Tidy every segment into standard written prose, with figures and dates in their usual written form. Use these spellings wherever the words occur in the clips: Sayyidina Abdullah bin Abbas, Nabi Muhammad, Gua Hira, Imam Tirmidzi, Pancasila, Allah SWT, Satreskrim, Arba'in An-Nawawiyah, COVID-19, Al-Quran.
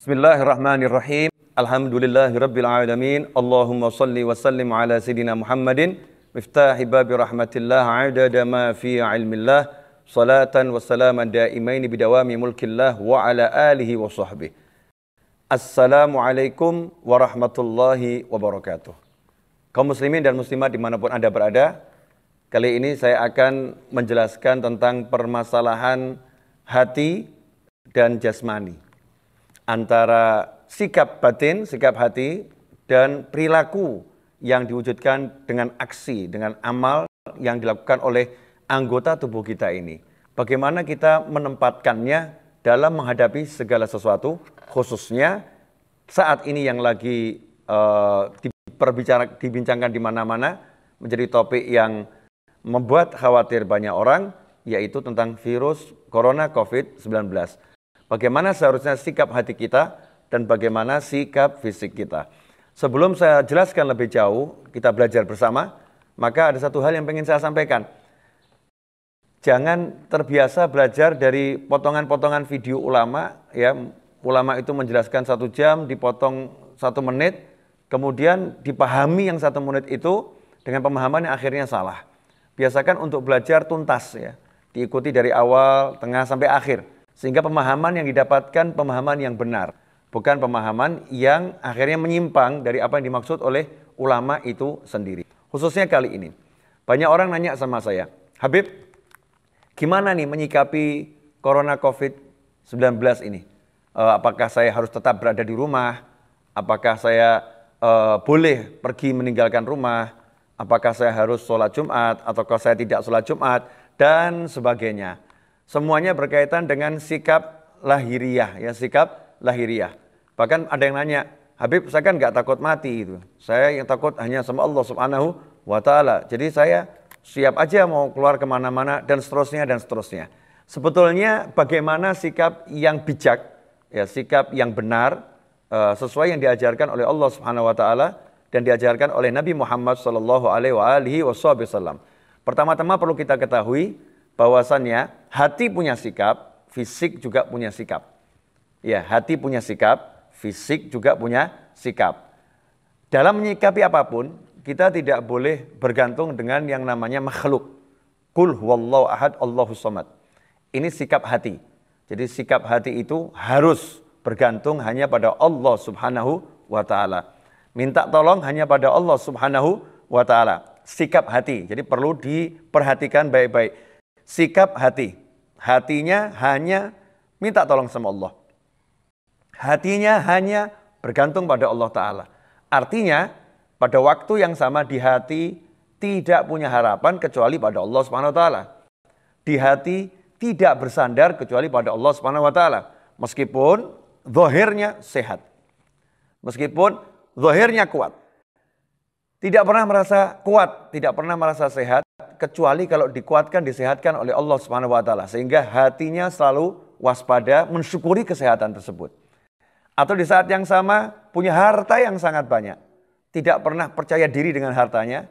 Bismillahirrahmanirrahim. Alhamdulillahirabbil alamin. Allahumma shalli wa sallim ala sayidina Muhammadin miftahi babi rahmatillah adada ma fi ilmillah salatan wa salaman daimaini bidawami mulkillah wa ala alihi wa sahbihi. Assalamualaikum warahmatullahi wabarakatuh. Kaum muslimin dan muslimat dimanapun Anda berada, kali ini saya akan menjelaskan tentang permasalahan hati dan jasmani, antara sikap batin, sikap hati, dan perilaku yang diwujudkan dengan aksi, dengan amal yang dilakukan oleh anggota tubuh kita ini. Bagaimana kita menempatkannya dalam menghadapi segala sesuatu, khususnya saat ini yang lagi dibincangkan di mana-mana, menjadi topik yang membuat khawatir banyak orang, yaitu tentang virus corona COVID-19. Bagaimana seharusnya sikap hati kita dan bagaimana sikap fisik kita. Sebelum saya jelaskan lebih jauh, kita belajar bersama, maka ada satu hal yang ingin saya sampaikan. Jangan terbiasa belajar dari potongan-potongan video ulama. Ya, ulama itu menjelaskan 1 jam, dipotong 1 menit, kemudian dipahami yang 1 menit itu dengan pemahaman yang akhirnya salah. Biasakan untuk belajar tuntas, ya, diikuti dari awal, tengah, sampai akhir. Sehingga pemahaman yang didapatkan pemahaman yang benar, bukan pemahaman yang akhirnya menyimpang dari apa yang dimaksud oleh ulama itu sendiri. Khususnya kali ini, banyak orang nanya sama saya, Habib, gimana nih menyikapi corona COVID-19 ini? Apakah saya harus tetap berada di rumah? Apakah saya boleh pergi meninggalkan rumah? Apakah saya harus sholat Jumat? Ataukah saya tidak sholat Jumat? Dan sebagainya. Semuanya berkaitan dengan sikap lahiriah, ya, sikap lahiriah. Bahkan ada yang nanya, Habib, saya kan nggak takut mati itu. Saya yang takut hanya sama Allah Subhanahu wa Ta'ala. Jadi saya siap aja mau keluar kemana-mana dan seterusnya dan seterusnya. Sebetulnya bagaimana sikap yang bijak, ya, sikap yang benar, sesuai yang diajarkan oleh Allah Subhanahu wa Ta'ala dan diajarkan oleh Nabi Muhammad Sallallahu Alaihi Wasallam. Pertama-tama perlu kita ketahui bahwasannya hati punya sikap, fisik juga punya sikap. Ya, hati punya sikap, fisik juga punya sikap. Dalam menyikapi apapun, kita tidak boleh bergantung dengan yang namanya makhluk. Qul huwallahu ahad, Allahus samad. Ini sikap hati. Jadi sikap hati itu harus bergantung hanya pada Allah Subhanahu wa Ta'ala. Minta tolong hanya pada Allah Subhanahu wa Ta'ala. Sikap hati. Jadi perlu diperhatikan baik-baik. Sikap hati, hatinya hanya minta tolong sama Allah. Hatinya hanya bergantung pada Allah Ta'ala. Artinya pada waktu yang sama di hati tidak punya harapan kecuali pada Allah Subhanahu wa Ta'ala. Di hati tidak bersandar kecuali pada Allah Subhanahu wa Ta'ala. Meskipun zahirnya sehat. Meskipun zahirnya kuat. Tidak pernah merasa kuat, tidak pernah merasa sehat. Kecuali kalau dikuatkan, disehatkan oleh Allah Subhanahu wa Ta'ala. Sehingga hatinya selalu waspada, mensyukuri kesehatan tersebut. Atau di saat yang sama, punya harta yang sangat banyak. Tidak pernah percaya diri dengan hartanya.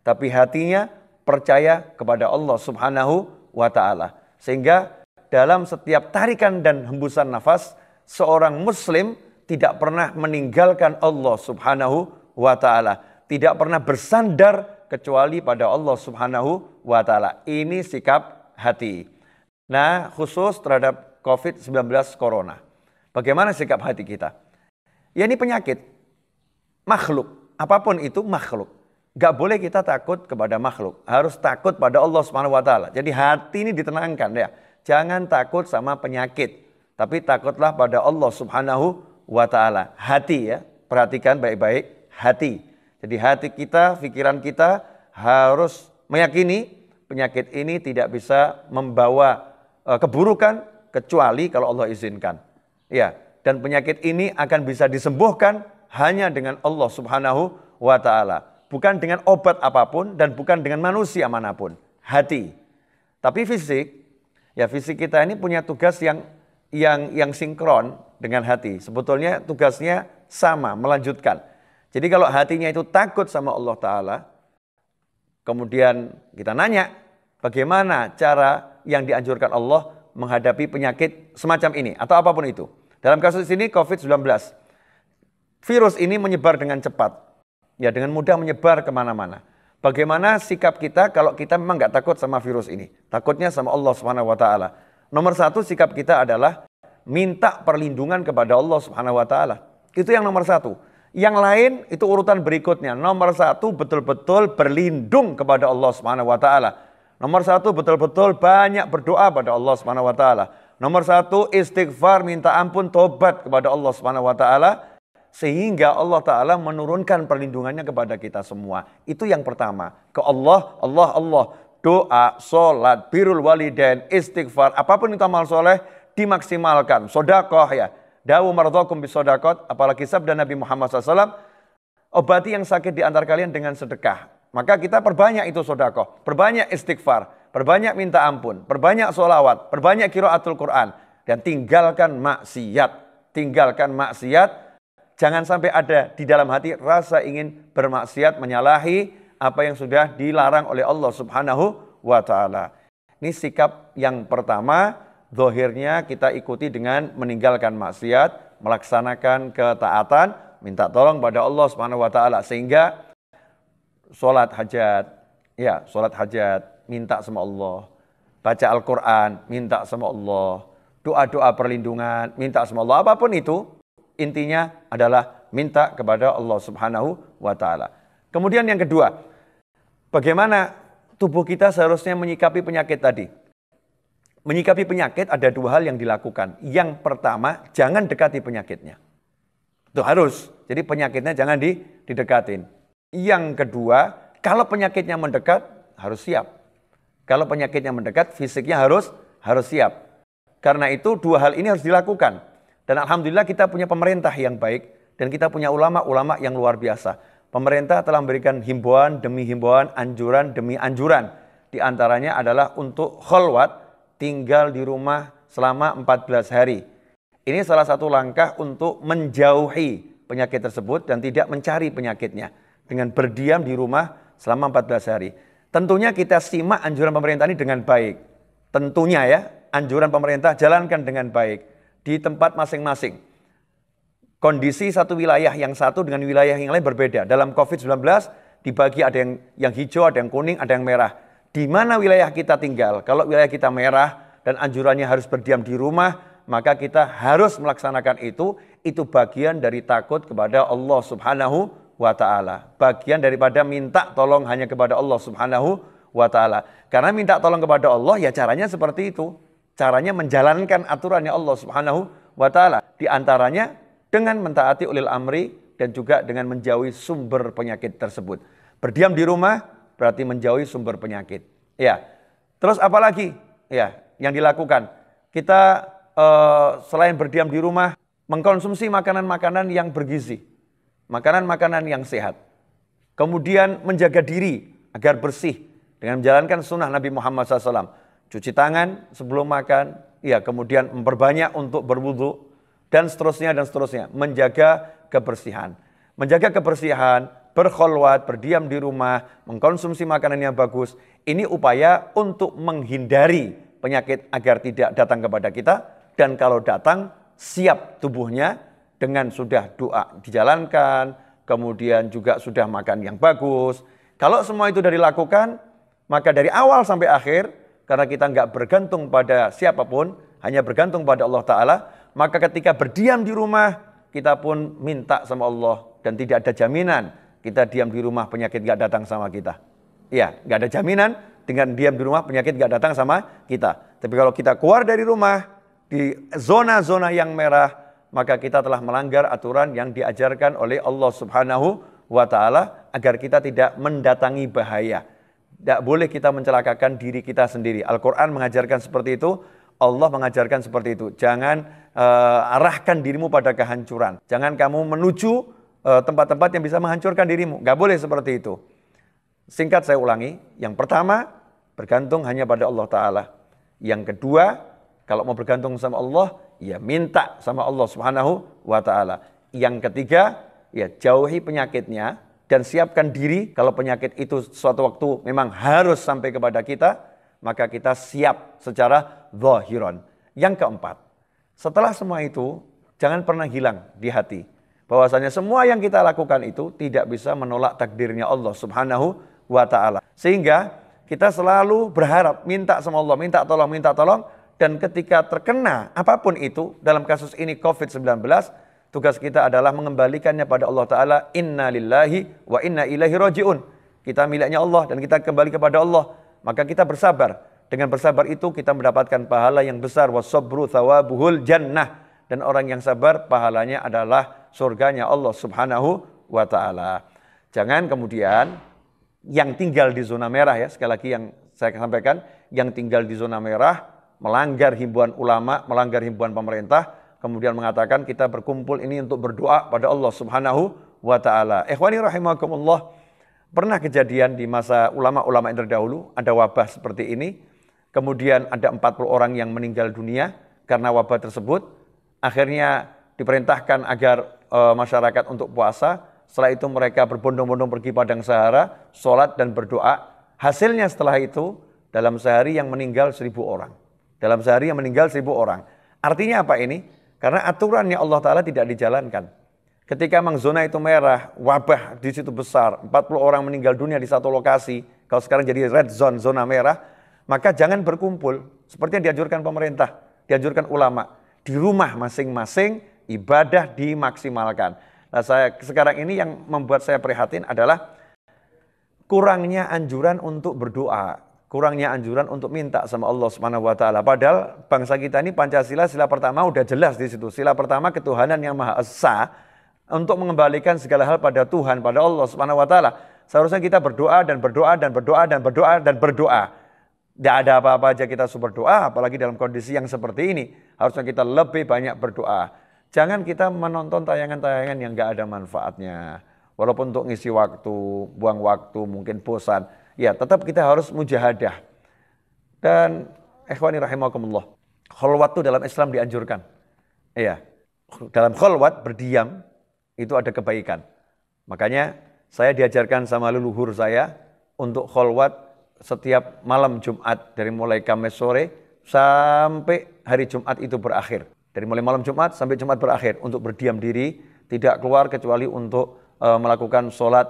Tapi hatinya percaya kepada Allah Subhanahu wa Ta'ala. Sehingga dalam setiap tarikan dan hembusan nafas, seorang muslim tidak pernah meninggalkan Allah Subhanahu wa Ta'ala. Tidak pernah bersandar kecuali pada Allah Subhanahu wa Ta'ala. Ini sikap hati. Nah, khusus terhadap COVID-19 Corona. Bagaimana sikap hati kita? Ya, ini penyakit. Makhluk. Apapun itu makhluk. Gak boleh kita takut kepada makhluk. Harus takut pada Allah Subhanahu wa Ta'ala. Jadi hati ini ditenangkan, ya. Jangan takut sama penyakit. Tapi takutlah pada Allah Subhanahu wa Ta'ala. Hati, ya. Perhatikan baik-baik hati. Jadi hati kita, pikiran kita harus meyakini penyakit ini tidak bisa membawa keburukan kecuali kalau Allah izinkan. Ya, dan penyakit ini akan bisa disembuhkan hanya dengan Allah Subhanahu wa Ta'ala. Bukan dengan obat apapun dan bukan dengan manusia manapun. Hati. Tapi fisik, ya, fisik kita ini punya tugas yang sinkron dengan hati. Sebetulnya tugasnya sama, melanjutkan. Jadi kalau hatinya itu takut sama Allah Ta'ala, kemudian kita nanya, bagaimana cara yang dianjurkan Allah menghadapi penyakit semacam ini, atau apapun itu. Dalam kasus ini COVID-19, virus ini menyebar dengan cepat, ya, dengan mudah menyebar kemana-mana. Bagaimana sikap kita kalau kita memang nggak takut sama virus ini? Takutnya sama Allah SWT. Nomor satu sikap kita adalah minta perlindungan kepada Allah SWT. Itu yang nomor satu. Yang lain itu urutan berikutnya. Nomor satu betul-betul berlindung kepada Allah SWT. Nomor satu betul-betul banyak berdoa pada Allah SWT. Nomor satu istighfar, minta ampun, tobat kepada Allah SWT. Sehingga Allah Ta'ala menurunkan perlindungannya kepada kita semua. Itu yang pertama. Ke Allah, Allah, Allah. Doa, sholat, birrul walidain, istighfar. Apapun itu amal soleh dimaksimalkan. Sodakoh ya. Da'u mardhakum bisodakot. Apalagi sabda Nabi Muhammad SAW. Obati yang sakit di antara kalian dengan sedekah. Maka kita perbanyak itu sodakoh. Perbanyak istighfar. Perbanyak minta ampun. Perbanyak sholawat. Perbanyak qiraatul Quran. Dan tinggalkan maksiat. Tinggalkan maksiat. Jangan sampai ada di dalam hati rasa ingin bermaksiat, menyalahi apa yang sudah dilarang oleh Allah Subhanahu wa Ta'ala. Ini sikap yang pertama, zahirnya kita ikuti dengan meninggalkan maksiat, melaksanakan ketaatan, minta tolong pada Allah Subhanahu wa Ta'ala. Sehingga sholat hajat, minta sama Allah. Baca Al-Quran, minta sama Allah. Doa-doa perlindungan, minta sama Allah. Apapun itu. Intinya adalah minta kepada Allah Subhanahu wa Ta'ala. Kemudian yang kedua, bagaimana tubuh kita seharusnya menyikapi penyakit tadi? Menyikapi penyakit ada dua hal yang dilakukan. Yang pertama, jangan dekati penyakitnya. Itu harus. Jadi penyakitnya jangan didekatin. Yang kedua, kalau penyakitnya mendekat, harus siap. Kalau penyakitnya mendekat, fisiknya harus siap. Karena itu dua hal ini harus dilakukan. Dan Alhamdulillah kita punya pemerintah yang baik. Dan kita punya ulama-ulama yang luar biasa. Pemerintah telah memberikan himbauan demi himbauan, anjuran demi anjuran. Di antaranya adalah untuk kholwat, tinggal di rumah selama 14 hari. Ini salah satu langkah untuk menjauhi penyakit tersebut dan tidak mencari penyakitnya. Dengan berdiam di rumah selama 14 hari. Tentunya kita simak anjuran pemerintah ini dengan baik. Tentunya ya, anjuran pemerintah jalankan dengan baik. Di tempat masing-masing. Kondisi satu wilayah yang satu dengan wilayah yang lain berbeda. Dalam COVID-19 dibagi ada yang hijau, ada yang kuning, ada yang merah. Di mana wilayah kita tinggal? Kalau wilayah kita merah dan anjurannya harus berdiam di rumah, maka kita harus melaksanakan itu. Itu bagian dari takut kepada Allah Subhanahu wa Ta'ala. Bagian daripada minta tolong hanya kepada Allah Subhanahu wa Ta'ala. Karena minta tolong kepada Allah ya caranya seperti itu. Caranya menjalankan aturannya Allah Subhanahu wa Ta'ala. Di antaranya dengan mentaati ulil amri dan juga dengan menjauhi sumber penyakit tersebut. Berdiam di rumah berarti menjauhi sumber penyakit. Ya. Terus apalagi ya yang dilakukan? Kita selain berdiam di rumah mengkonsumsi makanan-makanan yang bergizi. Makanan-makanan yang sehat. Kemudian menjaga diri agar bersih dengan menjalankan sunnah Nabi Muhammad SAW. Cuci tangan sebelum makan, ya, kemudian memperbanyak untuk berwudu dan seterusnya menjaga kebersihan. Menjaga kebersihan, berkholwat, berdiam di rumah, mengkonsumsi makanan yang bagus. Ini upaya untuk menghindari penyakit agar tidak datang kepada kita dan kalau datang siap tubuhnya dengan sudah doa dijalankan, kemudian juga sudah makan yang bagus. Kalau semua itu sudah dilakukan, maka dari awal sampai akhir karena kita nggak bergantung pada siapapun, hanya bergantung pada Allah Ta'ala, maka ketika berdiam di rumah, kita pun minta sama Allah. Dan tidak ada jaminan, kita diam di rumah penyakit nggak datang sama kita. Iya, nggak ada jaminan dengan diam di rumah penyakit nggak datang sama kita. Tapi kalau kita keluar dari rumah, di zona-zona yang merah, maka kita telah melanggar aturan yang diajarkan oleh Allah Subhanahu wa Ta'ala, agar kita tidak mendatangi bahaya. Tidak boleh kita mencelakakan diri kita sendiri. Al-Quran mengajarkan seperti itu. Allah mengajarkan seperti itu. Jangan arahkan dirimu pada kehancuran. Jangan kamu menuju tempat-tempat yang bisa menghancurkan dirimu. Gak boleh seperti itu. Singkat saya ulangi. Yang pertama, bergantung hanya pada Allah Ta'ala. Yang kedua, kalau mau bergantung sama Allah, ya minta sama Allah Subhanahu wa Ta'ala. Yang ketiga, ya jauhi penyakitnya. Dan siapkan diri kalau penyakit itu suatu waktu memang harus sampai kepada kita, maka kita siap secara zahiran. Yang keempat, setelah semua itu jangan pernah hilang di hati bahwasanya semua yang kita lakukan itu tidak bisa menolak takdirnya Allah Subhanahu wa ta'ala. Sehingga kita selalu berharap, minta sama Allah, minta tolong, dan ketika terkena apapun itu, dalam kasus ini COVID-19, tugas kita adalah mengembalikannya pada Allah Ta'ala. Inna lillahi wa inna ilaihi roji'un. Kita miliknya Allah dan kita kembali kepada Allah. Maka kita bersabar. Dengan bersabar itu kita mendapatkan pahala yang besar. Wasobru thawabuhul jannah. Dan orang yang sabar pahalanya adalah surganya Allah Subhanahu wa ta'ala. Jangan kemudian yang tinggal di zona merah, ya, sekali lagi yang saya sampaikan, yang tinggal di zona merah melanggar himbauan ulama, melanggar himbauan pemerintah, kemudian mengatakan kita berkumpul ini untuk berdoa pada Allah Subhanahu wa ta'ala. Ikhwani rahimakumullah, pernah kejadian di masa ulama-ulama yang terdahulu, ada wabah seperti ini. Kemudian ada 40 orang yang meninggal dunia karena wabah tersebut. Akhirnya diperintahkan agar masyarakat untuk puasa. Setelah itu mereka berbondong-bondong pergi padang Sahara, sholat dan berdoa. Hasilnya setelah itu, dalam sehari yang meninggal 1000 orang. Dalam sehari yang meninggal 1000 orang. Artinya apa ini? Karena aturannya Allah Ta'ala tidak dijalankan. Ketika memang zona itu merah, wabah di situ besar, 40 orang meninggal dunia di satu lokasi, kalau sekarang jadi red zone, zona merah, maka jangan berkumpul, seperti yang dianjurkan pemerintah, dianjurkan ulama. Di rumah masing-masing, ibadah dimaksimalkan. Nah, saya sekarang ini yang membuat saya prihatin adalah kurangnya anjuran untuk berdoa, kurangnya anjuran untuk minta sama Allah Subhanahu wa ta'ala. Padahal bangsa kita ini Pancasila sila pertama udah jelas di situ. Sila pertama ketuhanan yang Maha Esa, untuk mengembalikan segala hal pada Tuhan, pada Allah Subhanahu wa ta'ala. Seharusnya kita berdoa dan berdoa dan berdoa dan berdoa dan berdoa. Tidak ada apa-apa aja kita super doa, apalagi dalam kondisi yang seperti ini. Harusnya kita lebih banyak berdoa. Jangan kita menonton tayangan-tayangan yang nggak ada manfaatnya. Walaupun untuk ngisi waktu, buang waktu, mungkin bosan. Ya, tetap kita harus mujahadah. Dan ikhwani rahimakumullah, kholwat itu dalam Islam dianjurkan. Iya, dalam kholwat berdiam itu ada kebaikan. Makanya saya diajarkan sama leluhur saya untuk kholwat setiap malam Jumat, dari mulai Kamis sore sampai hari Jumat itu berakhir. Dari mulai malam Jumat sampai Jumat berakhir untuk berdiam diri, tidak keluar kecuali untuk melakukan sholat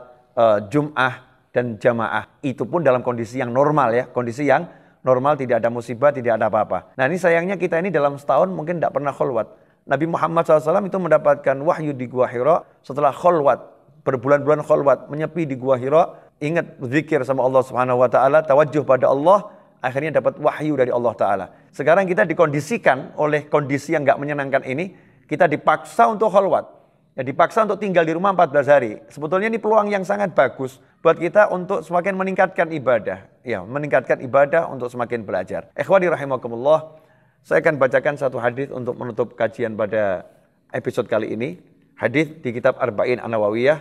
Jum'ah dan jamaah. Itu pun dalam kondisi yang normal, ya, kondisi yang normal, tidak ada musibah, tidak ada apa-apa. Nah, ini sayangnya kita ini dalam setahun mungkin tidak pernah kholwat. Nabi Muhammad SAW itu mendapatkan wahyu di Gua Hira setelah kholwat, berbulan-bulan kholwat, menyepi di Gua Hira, ingat zikir sama Allah Subhanahu wa ta'ala, tawajuh pada Allah, akhirnya dapat wahyu dari Allah Ta'ala. Sekarang kita dikondisikan oleh kondisi yang nggak menyenangkan ini, kita dipaksa untuk kholwat, ya, dipaksa untuk tinggal di rumah 14 hari. Sebetulnya ini peluang yang sangat bagus buat kita untuk semakin meningkatkan ibadah, ya, meningkatkan ibadah untuk semakin belajar. Ikhwani rahimakumullah, saya akan bacakan satu hadis untuk menutup kajian pada episode kali ini. Hadis di kitab Arba'in An-Nawawiyah,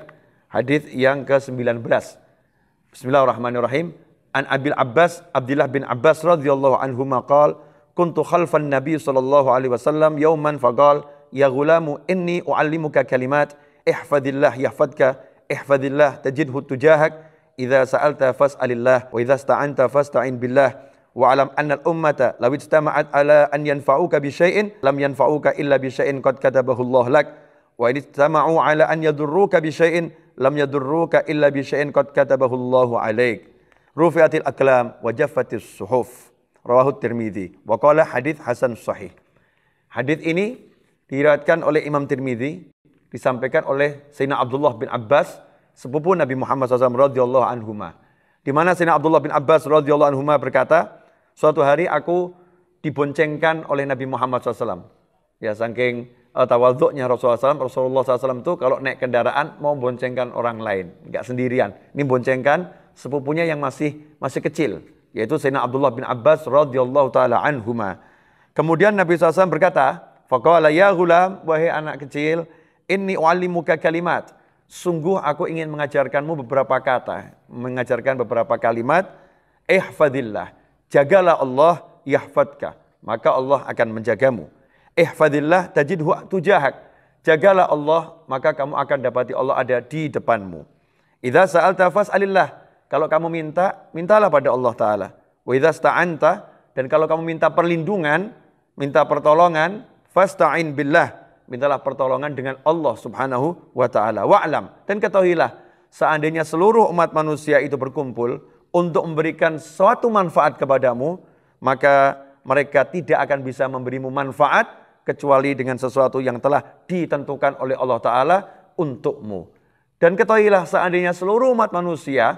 hadis yang ke-19. Bismillahirrahmanirrahim. An Abil Abbas Abdullah bin Abbas radhiyallahu anhu maqal, kuntu khalfan Nabi sallallahu alaihi wasallam yauman faqal, ya ghulamu inni u'allimuka kalimat, ihfadillah yahfadka, ihfadillah tajidhu tujahak, idza sa'alta fas'alillah wa idza ista'anta fasta'in billah. Wa'alam annal ummata law ijtama'at ala an yanfa'uka bi syai'in lam yanfa'uka illa bi syai'in qad katabahu Allah lak, wa in ijtama'u ala an yadurruka bi syai'in lam yadurruka illa bi syai'in qad katabahu Allah 'alaik. Rufi'atil aqlam wa jaffatis suhuf. Rawahu Tirmidzi wa qala hadits hasan sahih. Hadits ini diriwayatkan oleh Imam Tirmidzi, disampaikan oleh Sayyidina Abdullah bin Abbas, sepupu Nabi Muhammad SAW radhiyallahu anhuma. Di mana Sayyidina Abdullah bin Abbas radhiyallahu anhuma berkata, suatu hari aku diboncengkan oleh Nabi Muhammad SAW. Ya, saking tawadhu'nya Rasulullah SAW itu kalau naik kendaraan mau boncengkan orang lain, nggak sendirian. Ini boncengkan sepupunya yang masih kecil, yaitu Sayyidina Abdullah bin Abbas radhiyallahu ta'ala anhuma. Kemudian Nabi SAW berkata, faqala ya ghulam, wahai anak kecil, inni u'allimuka kalimat. Sungguh aku ingin mengajarkanmu beberapa kata, mengajarkan beberapa kalimat. Ihfadillah, jagalah Allah, yahfadka, maka Allah akan menjagamu. Ihfadillah tajidhu tujahak, jagalah Allah, maka kamu akan dapati Allah ada di depanmu. Idza sa'alta fas'alillah, kalau kamu minta, mintalah pada Allah Ta'ala. Wa idza sta'anta, dan kalau kamu minta perlindungan, minta pertolongan, fasta'in billah, mintalah pertolongan dengan Allah Subhanahu wa Ta'ala. Wa'lam, dan ketahuilah, seandainya seluruh umat manusia itu berkumpul untuk memberikan suatu manfaat kepadamu, maka mereka tidak akan bisa memberimu manfaat kecuali dengan sesuatu yang telah ditentukan oleh Allah Ta'ala untukmu. Dan ketahuilah, seandainya seluruh umat manusia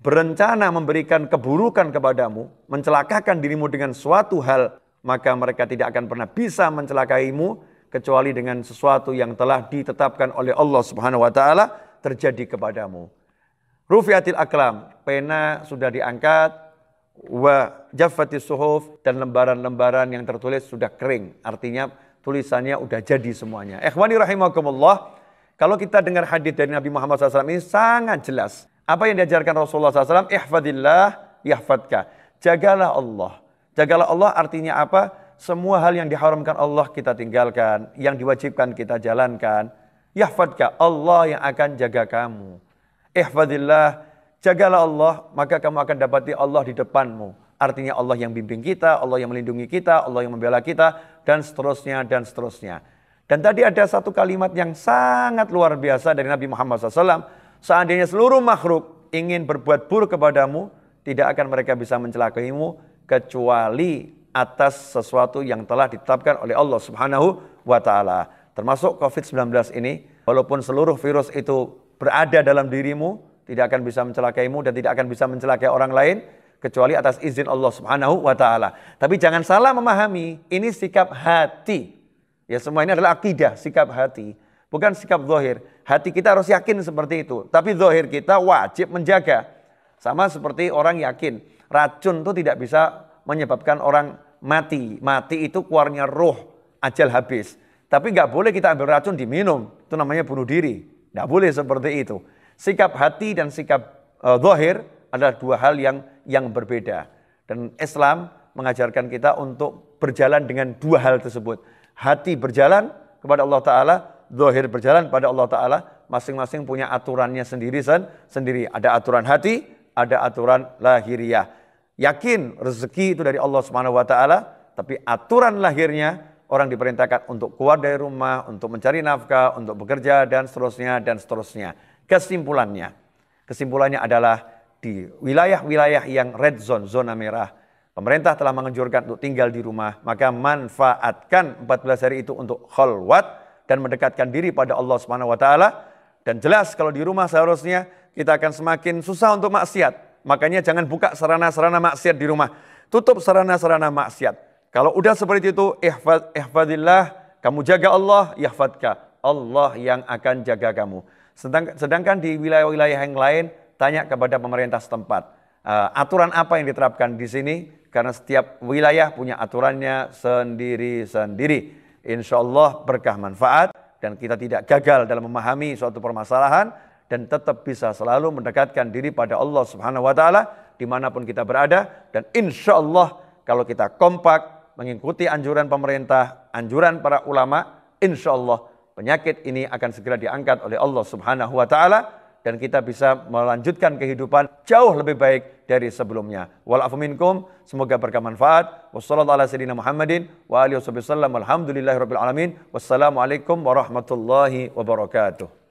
berencana memberikan keburukan kepadamu, mencelakakan dirimu dengan suatu hal, maka mereka tidak akan pernah bisa mencelakaimu kecuali dengan sesuatu yang telah ditetapkan oleh Allah Subhanahu wa Ta'ala terjadi kepadamu. Rufiatil aklam, pena sudah diangkat, wa jaffatis suhuf, dan lembaran-lembaran yang tertulis sudah kering. Artinya tulisannya udah jadi semuanya. Ikhwani rahimakumullah, kalau kita dengar hadis dari Nabi Muhammad SAW ini sangat jelas. Apa yang diajarkan Rasulullah SAW? Ihfadillah yahfadka. Jagalah Allah. Jagalah Allah artinya apa? Semua hal yang diharamkan Allah kita tinggalkan. Yang diwajibkan kita jalankan. Yahfadka, Allah yang akan jaga kamu. Ihfadillah, jagalah Allah. Maka kamu akan dapati Allah di depanmu. Artinya Allah yang bimbing kita, Allah yang melindungi kita, Allah yang membela kita, dan seterusnya, dan seterusnya. Dan tadi ada satu kalimat yang sangat luar biasa dari Nabi Muhammad SAW. Seandainya seluruh makhluk ingin berbuat buruk kepadamu, tidak akan mereka bisa mencelakaimu kecuali atas sesuatu yang telah ditetapkan oleh Allah Subhanahu wa Ta'ala. Termasuk COVID-19 ini, walaupun seluruh virus itu berada dalam dirimu, tidak akan bisa mencelakaimu dan tidak akan bisa mencelakai orang lain kecuali atas izin Allah Subhanahu wa Ta'ala. Tapi jangan salah memahami, ini sikap hati. Ya, semua ini adalah akidah, sikap hati. Bukan sikap zahir. Hati kita harus yakin seperti itu. Tapi zahir kita wajib menjaga. Sama seperti orang yakin. Racun itu tidak bisa menyebabkan orang mati. Mati itu keluarnya ruh. Ajal habis. Tapi nggak boleh kita ambil racun diminum. Itu namanya bunuh diri. Nggak boleh seperti itu. Sikap hati dan sikap zahir adalah dua hal yang berbeda. Dan Islam mengajarkan kita untuk berjalan dengan dua hal tersebut. Hati berjalan kepada Allah Ta'ala. Zahir berjalan pada Allah Ta'ala. Masing-masing punya aturannya sendiri. Ada aturan hati, ada aturan lahiriah. Yakin rezeki itu dari Allah Subhanahu wa Ta'ala, tapi aturan lahirnya orang diperintahkan untuk keluar dari rumah, untuk mencari nafkah, untuk bekerja, dan seterusnya, dan seterusnya. Kesimpulannya adalah di wilayah-wilayah yang red zone, zona merah, pemerintah telah menganjurkan untuk tinggal di rumah. Maka manfaatkan 14 hari itu untuk khalwat dan mendekatkan diri pada Allah Subhanahu wa Ta'ala. Dan jelas kalau di rumah seharusnya kita akan semakin susah untuk maksiat. Makanya jangan buka sarana-sarana maksiat di rumah. Tutup sarana-sarana maksiat. Kalau udah seperti itu, ihfadillah, kamu jaga Allah, yahfadka, Allah yang akan jaga kamu. Sedangkan di wilayah-wilayah yang lain, tanya kepada pemerintah setempat. Aturan apa yang diterapkan di sini? Karena setiap wilayah punya aturannya sendiri-sendiri. Insya Allah berkah manfaat dan kita tidak gagal dalam memahami suatu permasalahan dan tetap bisa selalu mendekatkan diri pada Allah Subhanahu wa Ta'ala dimanapun kita berada. Dan insya Allah kalau kita kompak mengikuti anjuran pemerintah, anjuran para ulama, insya Allah penyakit ini akan segera diangkat oleh Allah Subhanahu wa Ta'ala dan kita bisa melanjutkan kehidupan jauh lebih baik dari sebelumnya. Wal afu minkum, semoga berkah manfaat. Wassalamualaikum warahmatullahi wabarakatuh.